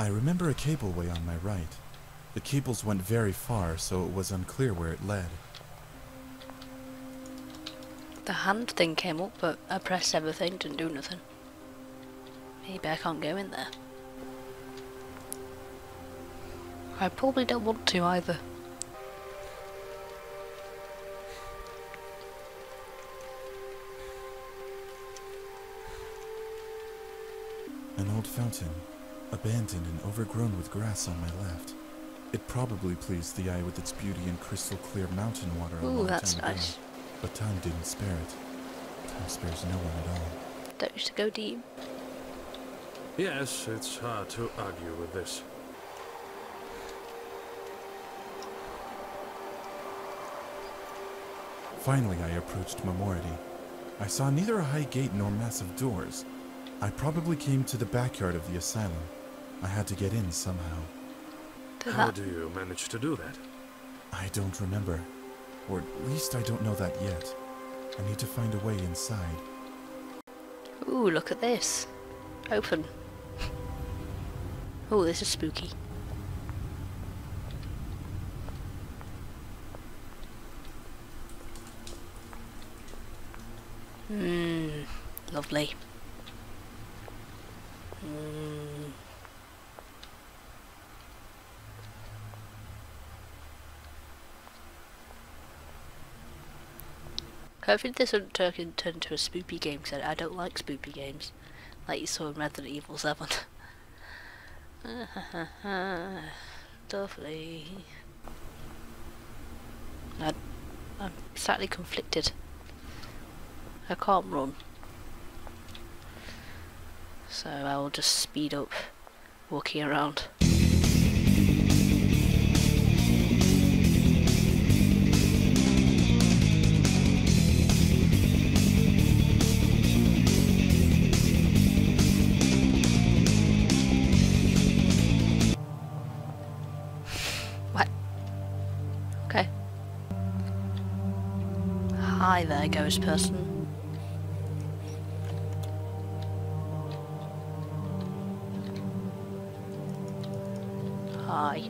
I remember a cableway on my right. The cables went very far, so it was unclear where it led. The hand thing came up, but I pressed everything, didn't do nothing. Maybe I can't go in there. I probably don't want to either. An old fountain, abandoned and overgrown with grass on my left. It probably pleased the eye with its beauty and crystal clear mountain water. Ooh, that's nice. Ago, but time didn't spare it. Time spares no one at all. Don't you go deep? Yes, it's hard to argue with this. Finally, I approached Mamority. I saw neither a high gate nor massive doors. I probably came to the backyard of the asylum. I had to get in somehow. How do you manage to do that? I don't remember. Or at least I don't know that yet. I need to find a way inside. Ooh, look at this. Open. Oh, this is spooky. Mmm, lovely. Mmm. Hopefully this doesn't turn into a spoopy game, because I don't like spoopy games. Like you saw in Resident Evil 7. Lovely. I'm slightly conflicted. I can't run. So I will just speed up walking around. Hi, there goes person. Hi.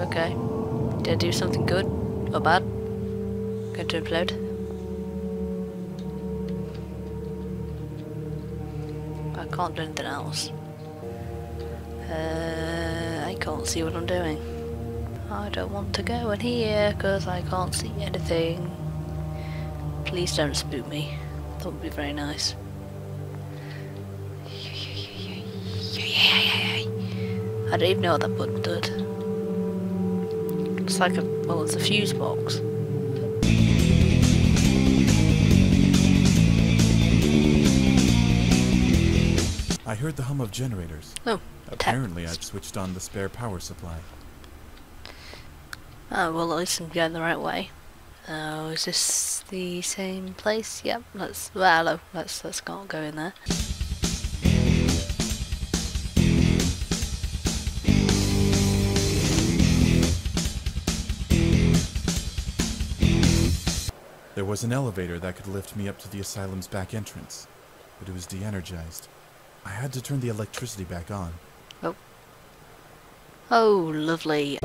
Okay. Did I do something good or bad? Going to implode. I can't do anything else. I can't see what I'm doing. I don't want to go in here because I can't see anything. Please don't spook me. That would be very nice. I don't even know what that button did. It's like a, well, it's a fuse box. I heard the hum of generators. Oh. Apparently I've switched on the spare power supply. Oh, well, at least I'm going the right way. Oh, is this the same place? Yep, let's, well, hello, let's not go in there. There was an elevator that could lift me up to the asylum's back entrance, but it was de-energized. I had to turn the electricity back on. Oh. Oh, lovely.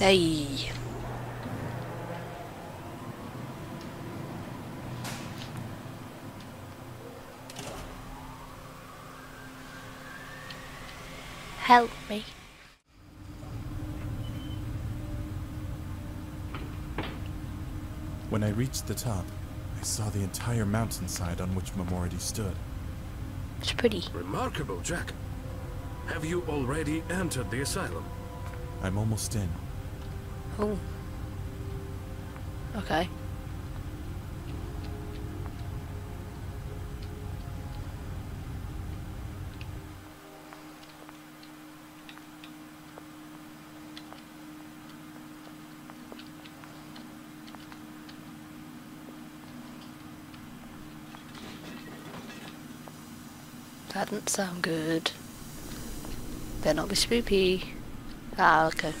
Hey. Help me. When I reached the top, I saw the entire mountainside on which Mamoridi stood. It's pretty. Remarkable, Jack. Have you already entered the asylum? I'm almost in. Oh. Okay. That doesn't sound good. Better not be spoopy. Ah, okay.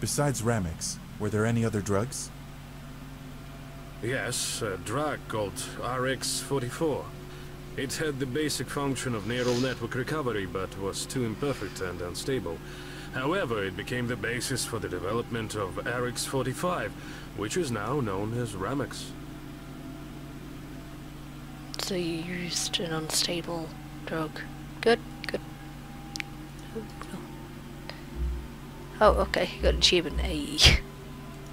Besides Ramex, were there any other drugs? Yes, a drug called RX 44. It had the basic function of neural network recovery, but was too imperfect and unstable. However, it became the basis for the development of RX 45, which is now known as Ramex. So you used an unstable drug. Good, good. Oh, no. Oh, okay, you got an achievement A.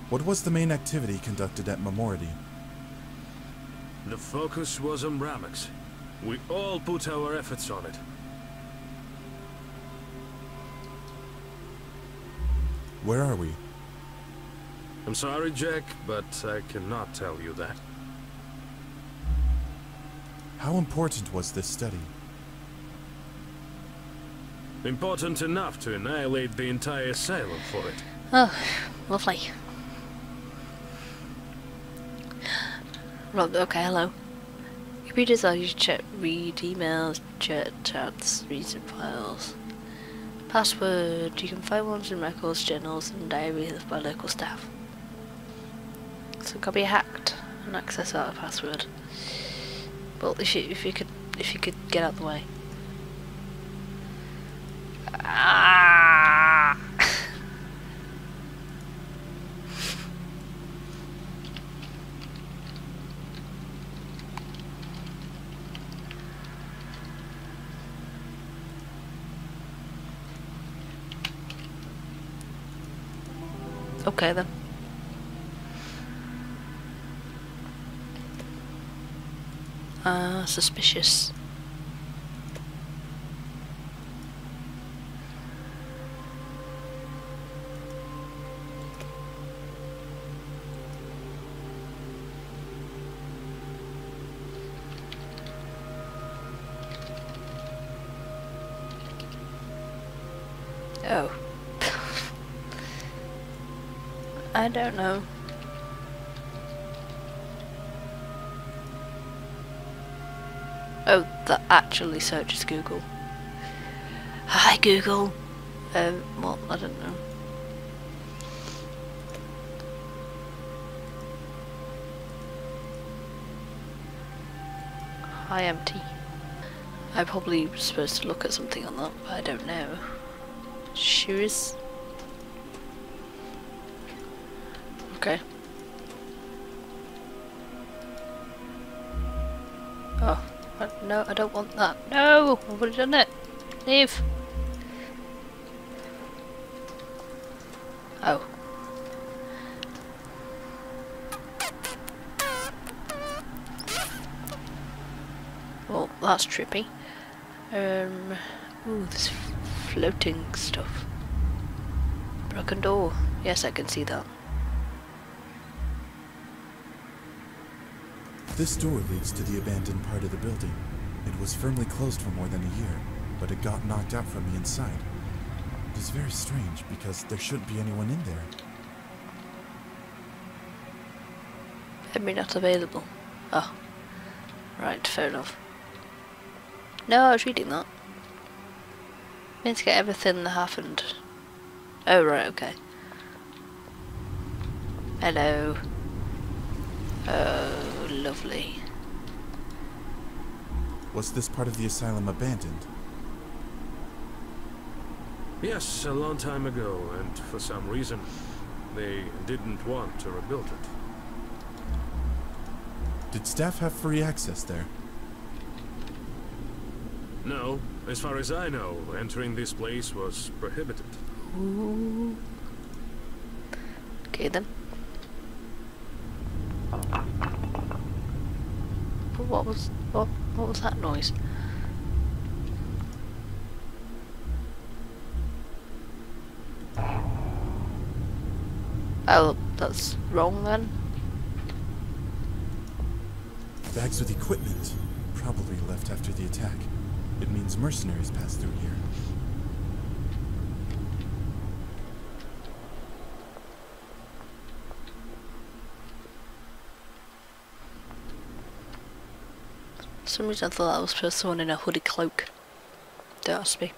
What was the main activity conducted at Mamority? The focus was on Ramex. We all put our efforts on it. Where are we? I'm sorry, Jack, but I cannot tell you that. How important was this study? Important enough to annihilate the entire asylum for it. Oh, lovely. Rob, okay, hello. Computers are used to check, read emails, chat, chats, recent files. Password, you can find ones in records, journals, and diaries by local staff. So it can be hacked and access out a password. Well, if you could get out of the way. Ah! Okay then. Suspicious. Oh. I don't know. Oh, that actually searches Google. Hi Google! Well, I don't know. Hi empty. I probably was supposed to look at something on that, but I don't know. Sure is. Okay. Oh, no, I don't want that. No! I've already done it! Leave! Oh. Well, that's trippy. Ooh, this floating stuff. Broken door. Yes, I can see that. This door leads to the abandoned part of the building. It was firmly closed for more than a year, but it got knocked out from the inside. It is very strange because there shouldn't be anyone in there. Maybe not available. Oh. Right, fair enough. No, I was reading that. I meant to get everything that happened. Oh, right, okay. Hello. Lovely. Was this part of the asylum abandoned? Yes, a long time ago, and for some reason, they didn't want to rebuild it. Did staff have free access there? No, as far as I know, entering this place was prohibited. Ooh. Okay then. What was that noise? Oh, that's wrong then. Bags with equipment. Probably left after the attack. It means mercenaries passed through here. For some reason I thought I was supposed to want in a hoodie cloak. Don't ask me.